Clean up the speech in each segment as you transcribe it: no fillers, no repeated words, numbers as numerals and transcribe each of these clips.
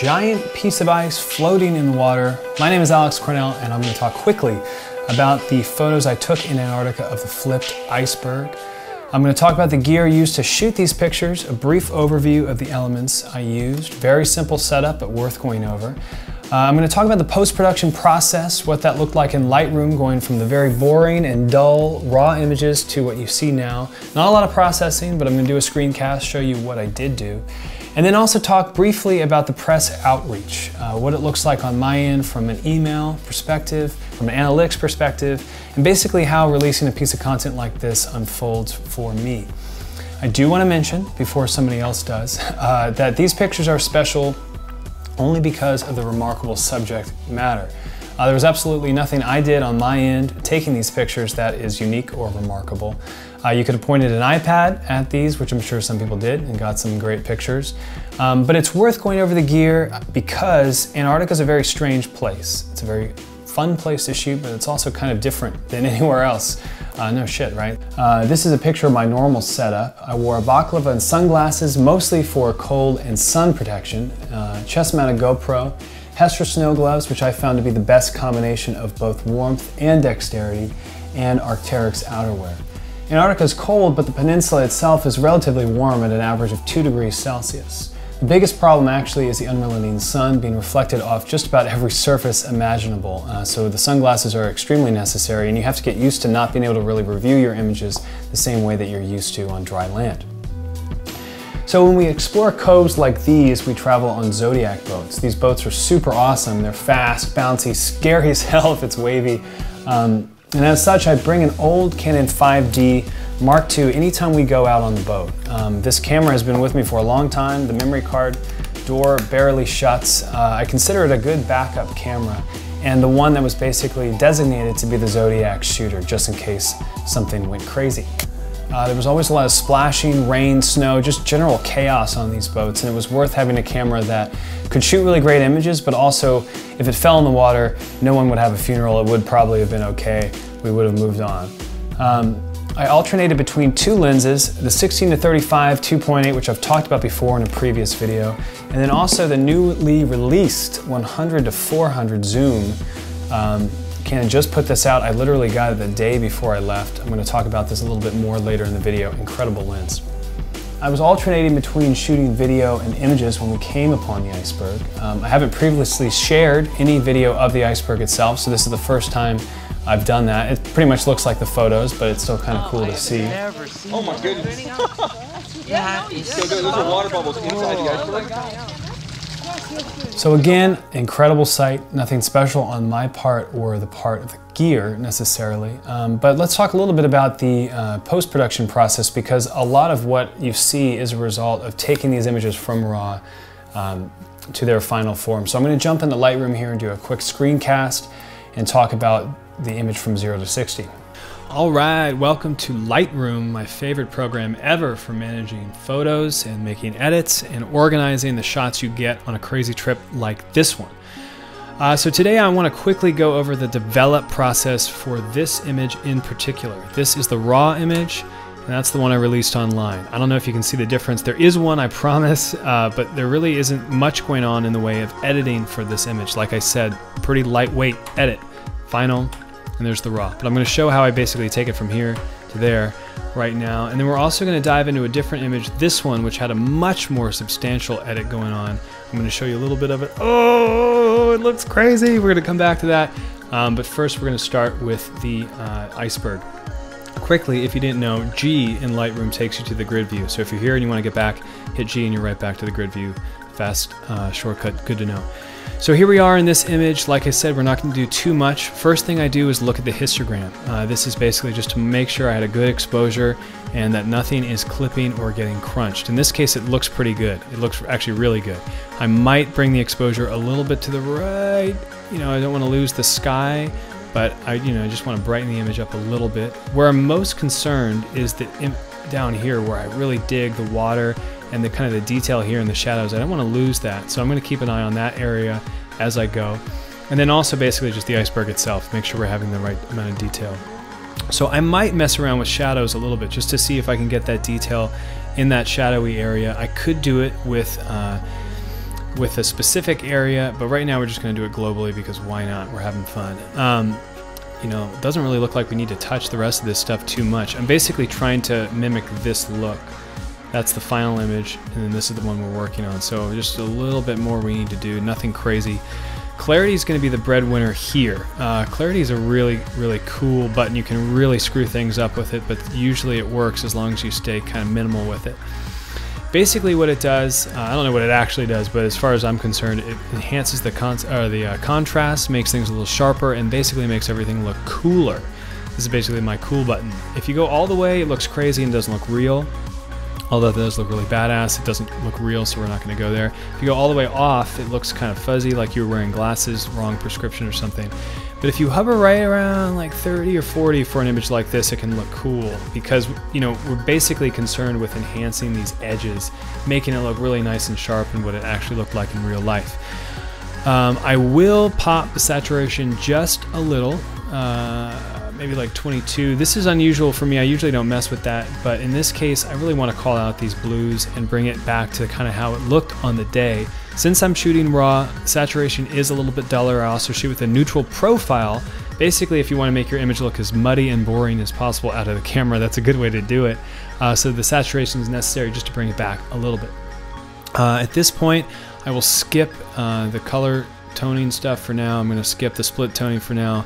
giant piece of ice floating in the water. My name is Alex Cornell, and I'm going to talk quickly about the photos I took in Antarctica of the flipped iceberg. I'm going to talk about the gear used to shoot these pictures, a brief overview of the elements I used, very simple setup but worth going over. I'm going to talk about the post-production process, what that looked like in Lightroom, going from the very boring and dull raw images to what you see now. Not a lot of processing, but I'm going to do a screencast, show you what I did do. And then also talk briefly about the press outreach, what it looks like on my end from an email perspective, from an analytics perspective, and basically how releasing a piece of content like this unfolds for me. I do want to mention, before somebody else does, that these pictures are special only because of the remarkable subject matter. There was absolutely nothing I did on my end taking these pictures that is unique or remarkable. You could have pointed an iPad at these, which I'm sure some people did and got some great pictures. But it's worth going over the gear because Antarctica is a very strange place. It's a very fun place to shoot, but it's also kind of different than anywhere else. No shit, right? This is a picture of my normal setup. I wore a baklava and sunglasses, mostly for cold and sun protection, chest-mounted GoPro, Hestra snow gloves, which I found to be the best combination of both warmth and dexterity, and Arcteryx outerwear. Antarctica is cold, but the peninsula itself is relatively warm at an average of 2 degrees Celsius. The biggest problem actually is the unrelenting sun being reflected off just about every surface imaginable. So the sunglasses are extremely necessary, and you have to get used to not being able to really review your images the same way that you're used to on dry land. So when we explore coves like these, we travel on Zodiac boats. These boats are super awesome. They're fast, bouncy, scary as hell if it's wavy. And as such, I bring an old Canon 5D Mark II anytime we go out on the boat. This camera has been with me for a long time. The memory card door barely shuts. I consider it a good backup camera, and the one that was basically designated to be the Zodiac shooter, just in case something went crazy. There was always a lot of splashing, rain, snow, just general chaos on these boats, and it was worth having a camera that could shoot really great images, but also if it fell in the water, no one would have a funeral. It would probably have been okay. We would have moved on. I alternated between two lenses, the 16-35 2.8, which I've talked about before in a previous video, and then also the newly released 100-400 zoom. Canon just put this out. I literally got it the day before I left. I'm going to talk about this a little bit more later in the video. Incredible lens. I was alternating between shooting video and images when we came upon the iceberg. I haven't previously shared any video of the iceberg itself, so this is the first time I've done that. It pretty much looks like the photos, but it's still kind of cool to see. Oh my goodness. Yeah, so those are water bubbles inside the iceberg. So again, incredible sight, nothing special on my part or the part of the gear necessarily, but let's talk a little bit about the post-production process, because a lot of what you see is a result of taking these images from raw to their final form. So I'm going to jump into Lightroom here and do a quick screencast and talk about the image from 0 to 60. All right, welcome to Lightroom, my favorite program ever for managing photos and making edits and organizing the shots you get on a crazy trip like this one. So today I want to quickly go over the develop process for this image in particular. This is the raw image, and that's the one I released online. I don't know if you can see the difference. There is one, I promise, but there really isn't much going on in the way of editing for this image. Like I said, pretty lightweight edit, final, and there's the raw. But I'm going to show how I basically take it from here to there right now. And then we're also going to dive into a different image, this one, which had a much more substantial edit going on. I'm going to show you a little bit of it. Oh, it looks crazy. We're going to come back to that. But first, we're going to start with the iceberg. Quickly, if you didn't know, G in Lightroom takes you to the grid view. So if you're here and you want to get back, hit G and you're right back to the grid view. Fast shortcut, good to know. So here we are in this image. Like I said, we're not going to do too much. First thing I do is look at the histogram. This is basically just to make sure I had a good exposure and that nothing is clipping or getting crunched. In this case, it looks pretty good. It looks actually really good. I might bring the exposure a little bit to the right. You know, I don't want to lose the sky, but I, you know, just want to brighten the image up a little bit. Where I'm most concerned is down here, where I really dig the water and the kind of the detail here in the shadows. I don't want to lose that, so I'm going to keep an eye on that area as I go. And then also basically just the iceberg itself, make sure we're having the right amount of detail. So I might mess around with shadows a little bit just to see if I can get that detail in that shadowy area. I could do it with with a specific area, but right now we're just going to do it globally because why not? We're having fun. You know, it doesn't really look like we need to touch the rest of this stuff too much. I'm basically trying to mimic this look. That's the final image, and then this is the one we're working on. So just a little bit more we need to do, nothing crazy. Clarity is going to be the breadwinner here. Clarity is a really, really cool button. You can really screw things up with it, but usually it works as long as you stay kind of minimal with it. Basically what it does, I don't know what it actually does, but as far as I'm concerned, it enhances the contrast, makes things a little sharper, and basically makes everything look cooler. This is basically my cool button. If you go all the way, it looks crazy and doesn't look real. Although it does look really badass, it doesn't look real, so we're not going to go there. If you go all the way off, it looks kind of fuzzy, like you're wearing glasses, wrong prescription or something. But if you hover right around like 30 or 40 for an image like this, it can look cool because, you know, we're basically concerned with enhancing these edges, making it look really nice and sharp and what it actually looked like in real life. I will pop the saturation just a little. Maybe like 22. This is unusual for me. I usually don't mess with that, but in this case, I really want to call out these blues and bring it back to kind of how it looked on the day. Since I'm shooting raw, saturation is a little bit duller. I also shoot with a neutral profile. Basically, if you want to make your image look as muddy and boring as possible out of the camera, that's a good way to do it. So the saturation is necessary just to bring it back a little bit. At this point, I will skip the color toning stuff for now. I'm going to skip the split toning for now.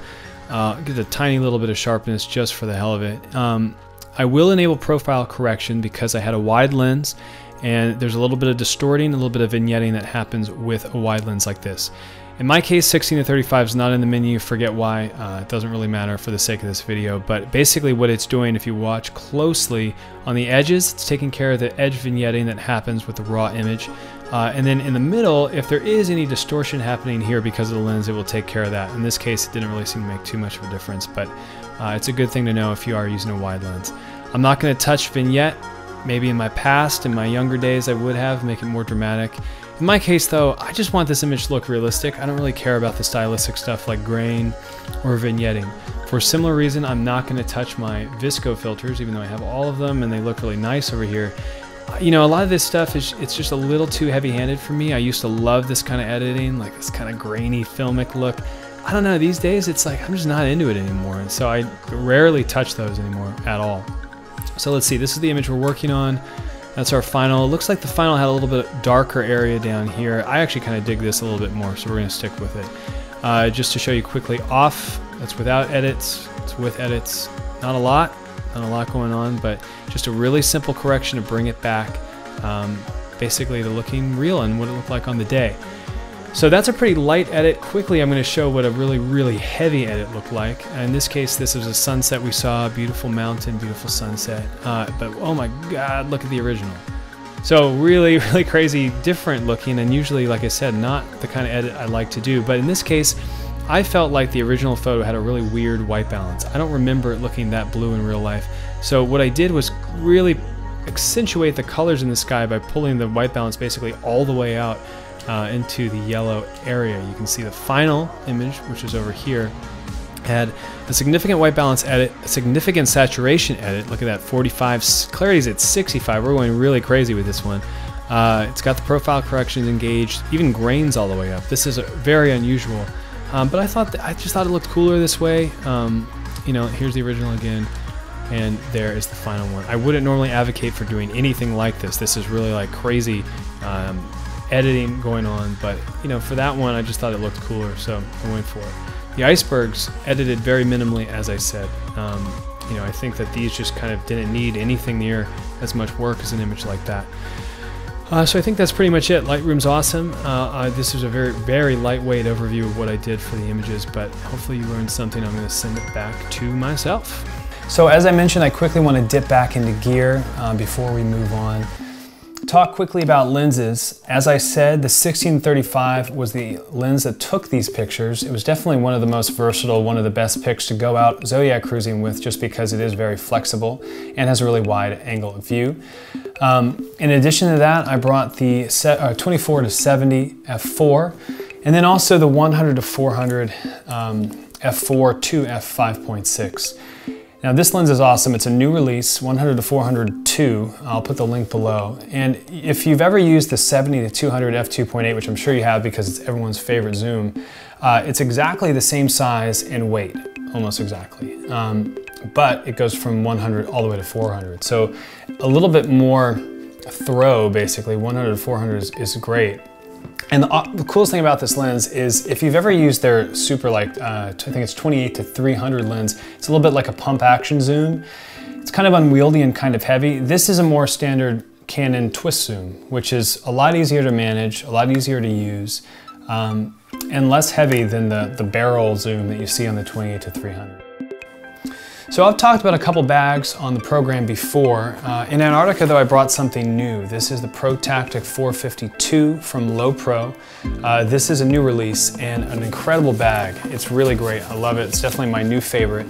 Get a tiny little bit of sharpness just for the hell of it. I will enable profile correction because I had a wide lens, and there's a little bit of distorting, a little bit of vignetting that happens with a wide lens like this. In my case, 16 to 35 is not in the menu, forget why, it doesn't really matter for the sake of this video, but basically what it's doing, if you watch closely on the edges, it's taking care of the edge vignetting that happens with the raw image. And then in the middle, if there is any distortion happening here because of the lens, it will take care of that. In this case, it didn't really seem to make too much of a difference, but it's a good thing to know if you are using a wide lens. I'm not going to touch vignette. Maybe in my past, in my younger days, I would have, make it more dramatic. In my case, though, I just want this image to look realistic. I don't really care about the stylistic stuff like grain or vignetting. For a similar reason, I'm not going to touch my VSCO filters, even though I have all of them and they look really nice over here. You know, a lot of this stuff is, it's just a little too heavy-handed for me. I used to love this kind of editing, like this kind of grainy filmic look. I don't know, these days it's like I'm just not into it anymore, and so I rarely touch those anymore at all. So let's see, this is the image we're working on. That's our final. It looks like the final had a little bit darker area down here. I actually kind of dig this a little bit more, so we're going to stick with it. Just to show you quickly, off, that's without edits, it's with edits, not a lot. Not a lot going on, but just a really simple correction to bring it back basically to looking real and what it looked like on the day. So that's a pretty light edit. Quickly, I'm going to show what a really, really heavy edit looked like. In this case, this is a sunset we saw, a beautiful mountain, beautiful sunset. But oh my God, look at the original. So really, really crazy, different looking, and usually, like I said, not the kind of edit I like to do. But in this case, I felt like the original photo had a really weird white balance. I don't remember it looking that blue in real life. So what I did was really accentuate the colors in the sky by pulling the white balance basically all the way out into the yellow area. You can see the final image, which is over here, had a significant white balance edit, a significant saturation edit. Look at that, 45, clarity's at 65. We're going really crazy with this one. It's got the profile corrections engaged, even grains all the way up. This is a very unusual. But I thought that, I just thought it looked cooler this way. You know, here's the original again, and there is the final one. I wouldn't normally advocate for doing anything like this. This is really like crazy editing going on, but you know, for that one, I just thought it looked cooler, so I went for it. The icebergs edited very minimally, as I said. You know, I think that these just kind of didn't need anything near as much work as an image like that. So I think that's pretty much it. Lightroom's awesome. This is a very, very lightweight overview of what I did for the images, but hopefully you learned something. I'm going to send it back to myself. So as I mentioned, I quickly want to dip back into gear before we move on. Talk quickly about lenses. As I said, the 16-35 was the lens that took these pictures. It was definitely one of the most versatile, one of the best picks to go out Zodiac cruising with just because it is very flexible and has a really wide angle of view. In addition to that, I brought the 24 to 70 f4, and then also the 100 to 400 f4 to f5.6. Now this lens is awesome. It's a new release, 100-402. I'll put the link below. And if you've ever used the 70-200 f2.8, which I'm sure you have because it's everyone's favorite zoom, it's exactly the same size and weight, almost exactly. But it goes from 100 all the way to 400. So a little bit more throw, basically. 100-400 is great. And the coolest thing about this lens is if you've ever used their super, like, I think it's 28-300 lens, it's a little bit like a pump action zoom. It's kind of unwieldy and kind of heavy. This is a more standard Canon twist zoom, which is a lot easier to manage, a lot easier to use, and less heavy than the barrel zoom that you see on the 28-300. So I've talked about a couple bags on the program before. In Antarctica though, I brought something new. This is the ProTactic 452 from Lowepro. This is a new release and an incredible bag. It's really great, I love it. It's definitely my new favorite.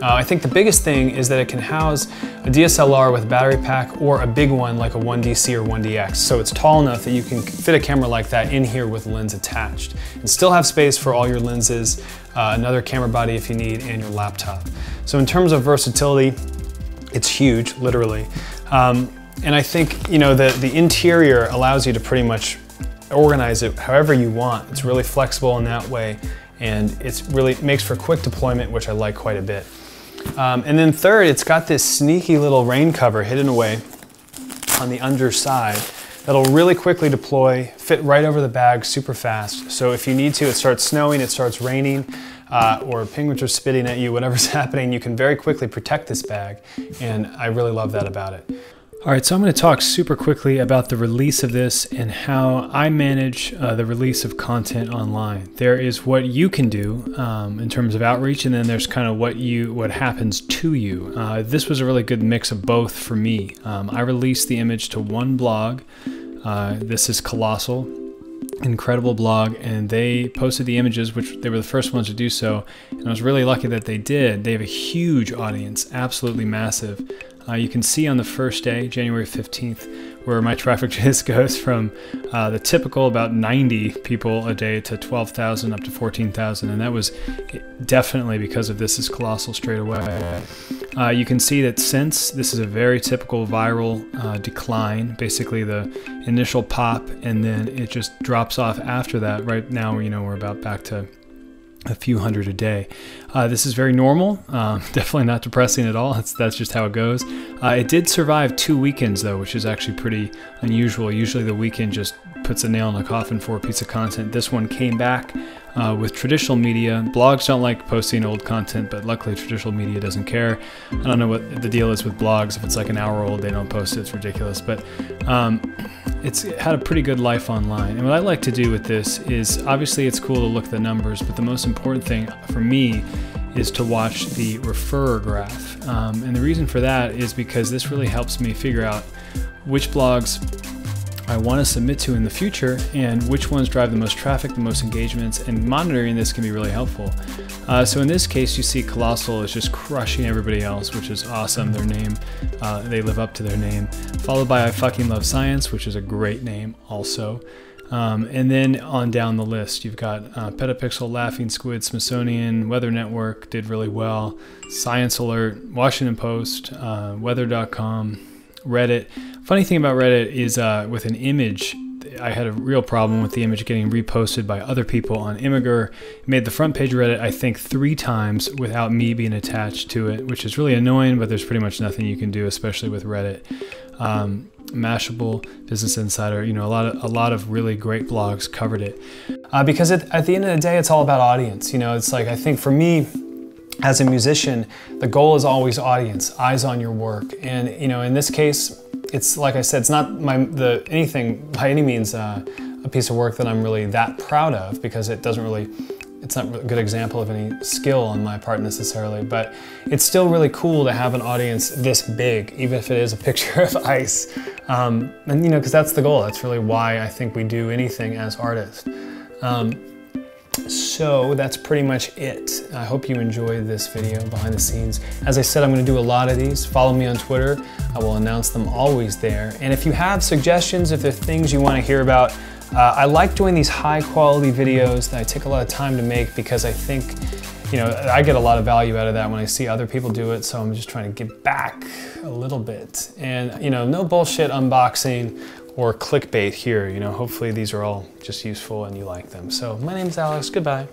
I think the biggest thing is that it can house a DSLR with a battery pack or a big one like a 1DC or 1DX. So it's tall enough that you can fit a camera like that in here with lens attached and still have space for all your lenses, another camera body if you need, and your laptop. So in terms of versatility, it's huge, literally. And I think, you know, the interior allows you to pretty much organize it however you want. It's really flexible in that way, and it's really makes for quick deployment, which I like quite a bit. And then third, it's got this sneaky little rain cover hidden away on the underside that'll really quickly deploy, fit right over the bag super fast. So if you need to, it starts snowing, it starts raining, or penguins are spitting at you, whatever's happening, you can very quickly protect this bag, and I really love that about it. All right, so I'm going to talk super quickly about the release of this and how I manage the release of content online. There is what you can do in terms of outreach, and then there's kind of what happens to you. This was a really good mix of both for me. I released the image to one blog. This is Colossal, incredible blog, and they posted the images, which they were the first ones to do so. And I was really lucky that they did. They have a huge audience, absolutely massive. You can see on the first day, January 15th, where my traffic just goes from the typical about 90 people a day to 12,000 up to 14,000, and that was definitely because of This is Colossal straight away. You can see that since this is a very typical viral decline, basically the initial pop, and then it just drops off after that. Right now, you know, we're about back to a few hundred a day. This is very normal, definitely not depressing at all. That's just how it goes. It did survive 2 weekends though, which is actually pretty unusual. Usually the weekend just puts a nail in a coffin for a piece of content. This one came back with traditional media. Blogs don't like posting old content, but luckily traditional media doesn't care. I don't know what the deal is with blogs. If it's like an hour old, they don't post it. It's ridiculous. But it's had a pretty good life online. And what I like to do with this is, obviously it's cool to look at the numbers, but the most important thing for me is to watch the referrer graph. And the reason for that is because this really helps me figure out which blogs I want to submit to in the future and which ones drive the most traffic, the most engagements, and monitoring this can be really helpful. So in this case, you see Colossal is just crushing everybody else, which is awesome. Their name, they live up to their name, followed by I Fucking Love Science, which is a great name also. And then on down the list, you've got Petapixel, Laughing Squid, Smithsonian, Weather Network did really well, Science Alert, Washington Post, Weather.com, Reddit. Funny thing about Reddit is with an image, I had a real problem with the image getting reposted by other people on Imgur. It made the front page of Reddit, I think, 3 times without me being attached to it, which is really annoying, but there's pretty much nothing you can do, especially with Reddit. Mashable, Business Insider, you know, a lot of really great blogs covered it. Because at the end of the day, it's all about audience. You know, it's like, I think for me, as a musician, the goal is always audience, eyes on your work. And, you know, in this case, it's like I said, it's not anything by any means a piece of work that I'm really that proud of, because it doesn't really, it's not a good example of any skill on my part necessarily, but it's still really cool to have an audience this big, even if it is a picture of ice. And, you know, because that's the goal. That's really why I think we do anything as artists. So that's pretty much it. I hope you enjoyed this video behind the scenes. As I said, I'm going to do a lot of these. Follow me on Twitter. I will announce them always there. And if you have suggestions, if there are things you want to hear about, I like doing these high quality videos that I take a lot of time to make, because I think you know, I get a lot of value out of that when I see other people do it, so I'm just trying to give back a little bit. And, you know, no bullshit unboxing or clickbait here. You know, hopefully these are all just useful and you like them. So my name's Alex. Goodbye.